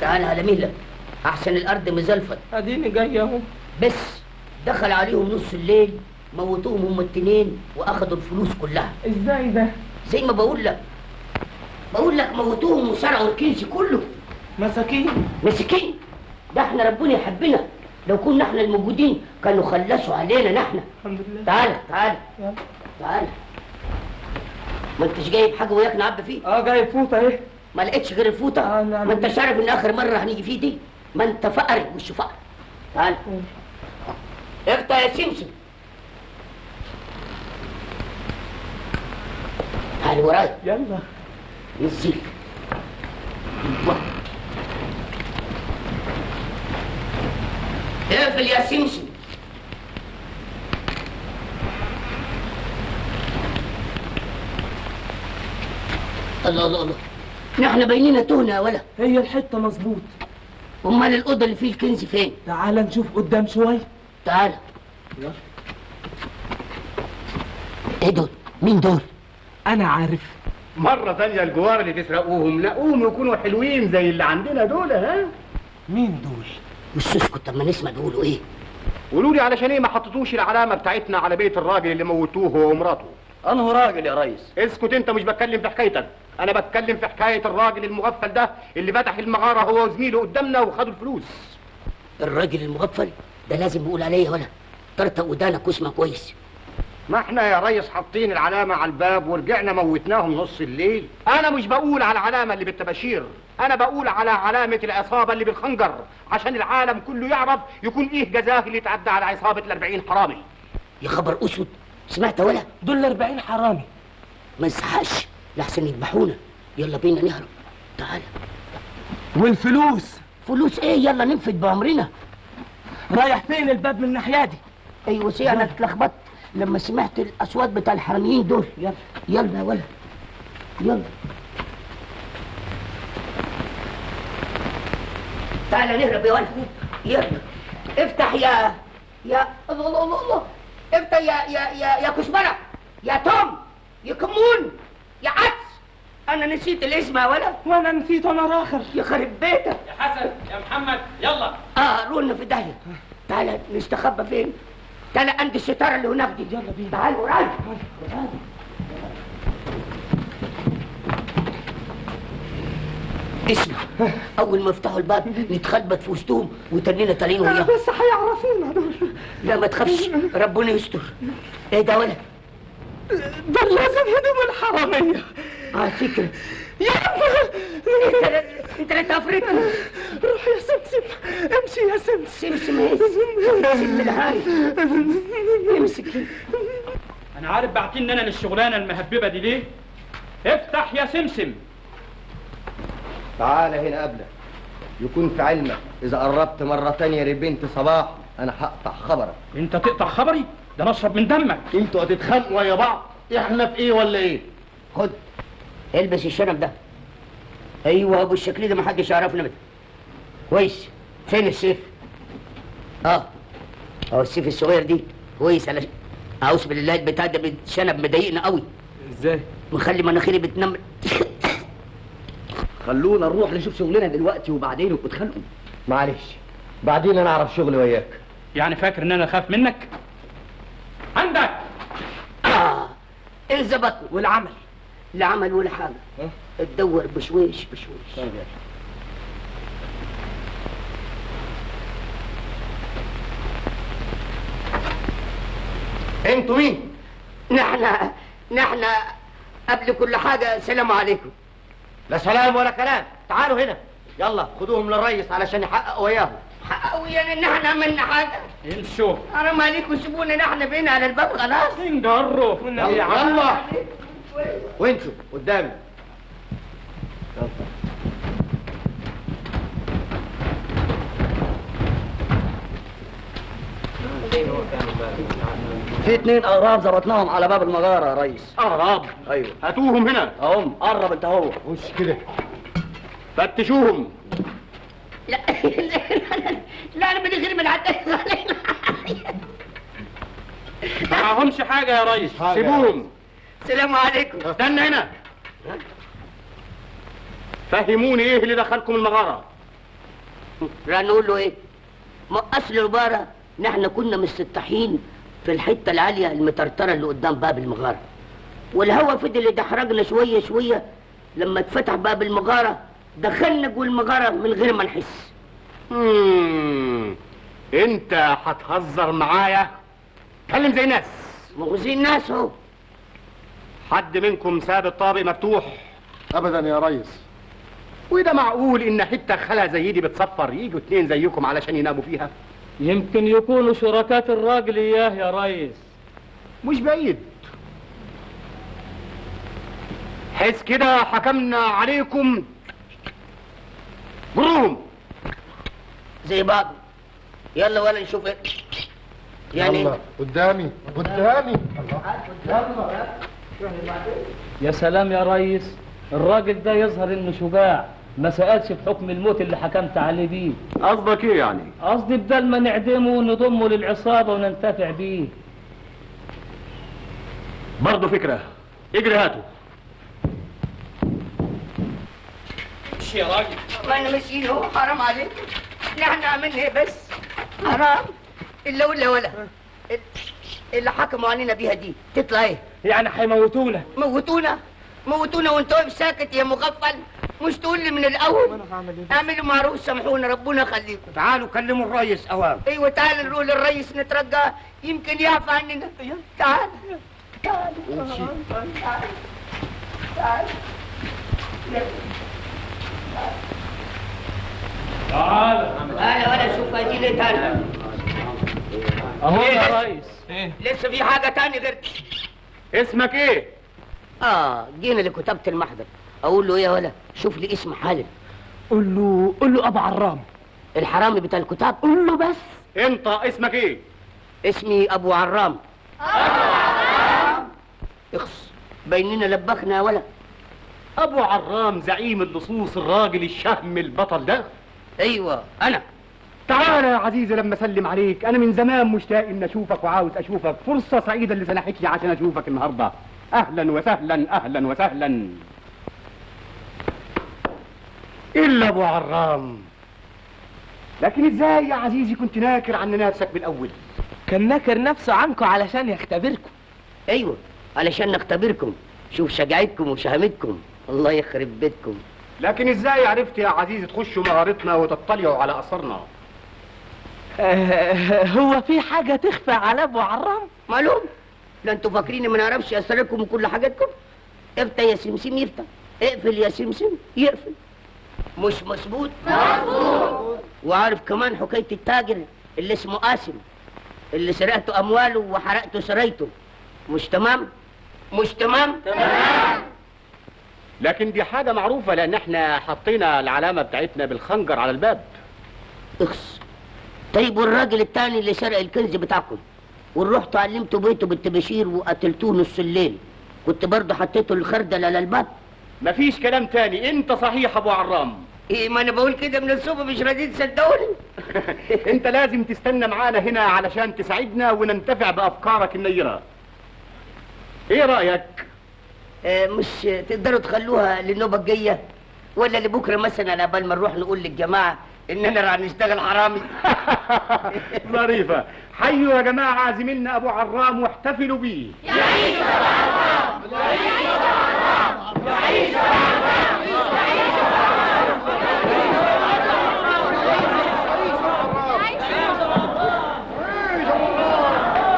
تعال على مهلك احسن الارض مزلفت. اديني جاي اهو. بس دخل عليهم نص الليل موتوهم هم التنين واخدوا الفلوس كلها. ازاي ده؟ زي ما بقول لك موتوهم وسرقوا الكنز كله. مساكين ده احنا ربنا يحبنا، لو كنا احنا الموجودين كانوا خلصوا علينا نحن. الحمد لله. تعال ما انتش جايب حاجه وياك نعبي فيه؟ جايب فوطه اهي. ما لقيتش غير الفوطه؟ ما انتش عارف ان اخر مره هنيجي فيه دي؟ ما انت فقري وش فقر. تعال افتح يا سمسم، تعال ورايا يلا نزيل. اقفل يا سمسم. الله الله الله، نحن باينين تهنا يا ولا. هي الحته مظبوط. امال الاوضه اللي فيه الكنز فين؟ تعال نشوف قدام شويه. تعال يلا. ايه دول؟ مين دول؟ انا عارف. مره ثانيه الجوار اللي تسرقوهم لقوهم يكونوا حلوين زي اللي عندنا دول. ها مين دول؟ بس اسكت لما نسمع بيقولوا ايه. قولوا لي علشان ايه ما حطيتوش العلامه بتاعتنا على بيت الراجل اللي موتوه هو ومراته؟ انه راجل يا ريس؟ اسكت انت، مش بتكلم في حكايتك، انا بتكلم في حكايه الراجل المغفل ده اللي فتح المغاره هو وزميله قدامنا وخدوا الفلوس. الراجل المغفل ده لازم بقول عليه ولا طرطق ودانك واسمع كويس. ما احنا يا ريس حاطين العلامه على الباب ورجعنا موتناهم نص الليل. انا مش بقول على العلامه اللي بالطباشير، انا بقول على علامه العصابه اللي بالخنجر، عشان العالم كله يعرف يكون ايه جزاه اللي اتعدى على عصابه ال40 حرامي. يا خبر اسود، سمعت ولا؟ دول ال40 حرامي. ما نسحقش لحسن يذبحونا، يلا بينا نهرب. تعالى. والفلوس؟ فلوس ايه؟ يلا ننفد بامرنا. رايح فين الباب من الناحيه دي؟ ايوه سي، انا اتلخبطت لما سمعت الاصوات بتاع الحراميين دول. يلا يا ولد يلا. تعالى نهرب يا ولد يلا. افتح يا الله الله الله. افتح يا كزبره، يا توم، يا كمون، يا عدس. انا نسيت الاسم يا ولد. وانا نسيت انا اخر. يا خرب بيتك يا حسن يا محمد. يلا روحنا في داهيه. تعالى نستخبى فين؟ تعالى عند الستاره اللي هناك دي. يلا بينا. تعال ورايا. اسمع، اول ما يفتحوا الباب نتخبط في وسطهم وتنينا طالعين وياهم. بس هيعرفونا دول. لا ما تخافش، ربنا يستر. ايه ده ولا؟ ده لازم هدوم الحراميه على فكره. يا الله انت لا تفرطني. روح يا سمسم، امشي يا سمسم. سمسم الهاي امسك. انا عارف بعتين انا للشغلانه المهببه دي ليه. افتح يا سمسم. تعال هنا قبلك، يكون في علمك اذا قربت مره تانية لبنت صباح انا هقطع خبرك. انت تقطع خبري؟ ده انا اشرب من دمك. انتوا هتتخانقوا يا بعض؟ احنا في ايه ولا ايه؟ خد البس الشنب ده. ايوه ابو الشكل ده، ما حدش يعرفنا منه كويس. فين السيف؟ اهو السيف الصغير دي كويس. على اعوذ بالله البتاع ده بالشنب مضايقنا قوي. ازاي؟ مخلي مناخيري بتنمل. خلونا نروح نشوف شغلنا دلوقتي وبعدين نبقوا تخانقوا. معلش بعدين انا اعرف شغلي وياك. يعني فاكر ان انا اخاف منك؟ عندك انظبطنا. والعمل؟ لا عمل ولا حاجه. تدور بشويش بشويش. طيب يلا. انتوا مين؟ نحن قبل كل حاجه السلام عليكم. لا سلام ولا كلام، تعالوا هنا يلا خدوهم للريس علشان يحققوا وياهم. حققوا ويانا؟ نحن عملنا حاجه؟ امشوا. حرام عليكم سيبونا، نحن بقينا على الباب خلاص. نجروا يا عم. وانتوا قدامي. في 2 اغراب ظبطناهم على باب المغاره يا ريس. اغراب؟ ايوه. هاتوهم هنا اهم. قرب انت اهو. وش كده؟ فتشوهم. لا لا انا من غير ما نعدي معهمش حاجه يا ريس، سيبوهم. السلام عليكم. استنى هنا، فهموني ايه اللي دخلكم المغاره؟ رح نقول له ايه؟ ما اصل العباره ان احنا كنا مستطحين في الحته العاليه المطرطره اللي قدام باب المغاره، والهواء فضل يدحرجنا شويه شويه، لما اتفتح باب المغاره دخلنا جوه المغاره من غير ما نحس. انت هتهزر معايا؟ اتكلم زي ناس مغزين ناس اهو. حد منكم ساب الطابق مفتوح؟ ابدا يا ريس. وده معقول ان حته خلا زي دي بتصفر يجوا اتنين زيكم علشان يناموا فيها؟ يمكن يكونوا شركات الراجل اياه يا ريس. مش بعيد. حس كده حكمنا عليكم جروهم زي بعض. يلا ولا نشوف ايه يعني. يلا قدامي قدامي الله. يا سلام يا ريس، الراجل ده يظهر انه شجاع، ما سألش بحكم الموت اللي حكمت عليه بيه. قصدك ايه يعني؟ قصدي بدل ما نعدمه ونضمه للعصابه وننتفع بيه. برضه فكره، اجري هاته. مش يا راجل ما انا ماشيين اهو، حرام عليك. نحن عملنا ايه بس؟ حرام الا ولا اللي حكموا علينا بيها دي تطلع ايه؟ يعني هيموتونا. موتونا؟ موتونا وانت واقف ساكت يا مغفل؟ مش تقول لي من الاول؟ اعملوا معروف سامحونا ربنا يخليكم. تعالوا كلموا الريس اوام. ايوه تعالوا نروح للريس نترجاه يمكن يعفى عننا. تعال تعال تعال تعال تعال تعال ولا شوف هدي لي. تعال اهو يا ريس. ايه لسه في حاجه تاني غير اسمك ايه؟ جينا لكتابه المحضر. اقول له ايه يا ولا؟ شوف لي اسم حالا. قول له ابو عرام الحرامي بتاع الكتاب. قول له بس. انت اسمك ايه؟ اسمي ابو عرام. اخص بيننا لبخنا يا ولا. ابو عرام زعيم اللصوص الراجل الشهم البطل ده؟ ايوه انا. تعال يا عزيزي لما اسلم عليك، انا من زمان مشتاق ان اشوفك وعاوز اشوفك. فرصه سعيده اللي سنحكي عشان اشوفك النهارده. اهلا وسهلا اهلا وسهلا. الا ابو عرام، لكن ازاي يا عزيزي كنت ناكر عن نفسك بالاول؟ كان ناكر نفسه عنكم علشان يختبركم. ايوه علشان نختبركم، شوف شجاعتكم وشهامتكم. الله يخرب بيتكم. لكن ازاي عرفت يا عزيزي تخشوا مغارتنا وتطلعوا على اثرنا؟ هو في حاجه تخفى على ابو عرام؟ معلوم، لا انتوا فاكرين ما نعرفش اسراركم وكل حاجاتكم؟ افتح يا سمسم يفتح، اقفل يا سمسم يقفل. مش مظبوط؟ مظبوط. وعارف كمان حكايه التاجر اللي اسمه قاسم اللي سرقته امواله وحرقته سرايته، مش تمام؟ مش تمام؟ تمام. لكن دي حاجه معروفه لان احنا حطينا العلامه بتاعتنا بالخنجر على الباب. اخس. طيب والراجل التاني اللي سرق الكنز بتاعكم ورحتوا علمتوا بيته بالطباشير وقتلتوه نص الليل، كنت برضه حطيته الخردل على الباب؟ مفيش كلام تاني، انت صحيح ابو عرام. ايه ما انا بقول كده من الصبح مش راضيين تصدقوني. انت لازم تستنى معانا هنا علشان تساعدنا وننتفع بافكارك النيره. ايه رايك؟ مش تقدروا تخلوها للنوبه الجايه ولا لبكره مثلا على بال ما نروح نقول للجماعه ان انا راح نشتغل حرامي؟ ظريفه. حيوا يا جماعه عازمينا ابو عرام واحتفلوا بيه. يعيش ابو عرام. يعيش ابو عرام. يعيش ابو عرام.